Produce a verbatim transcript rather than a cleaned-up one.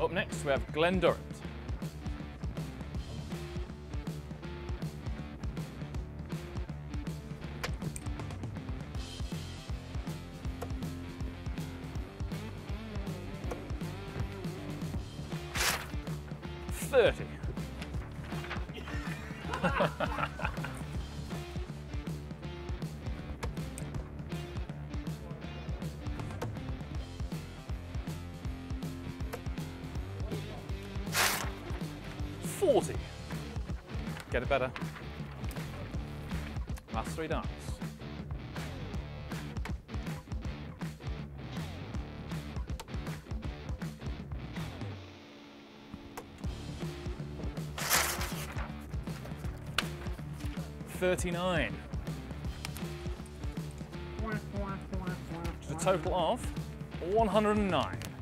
Up next, we have Glen Durrant. thirty. forty. Get it better. Last three darts. thirty-nine. To the total of one hundred and nine.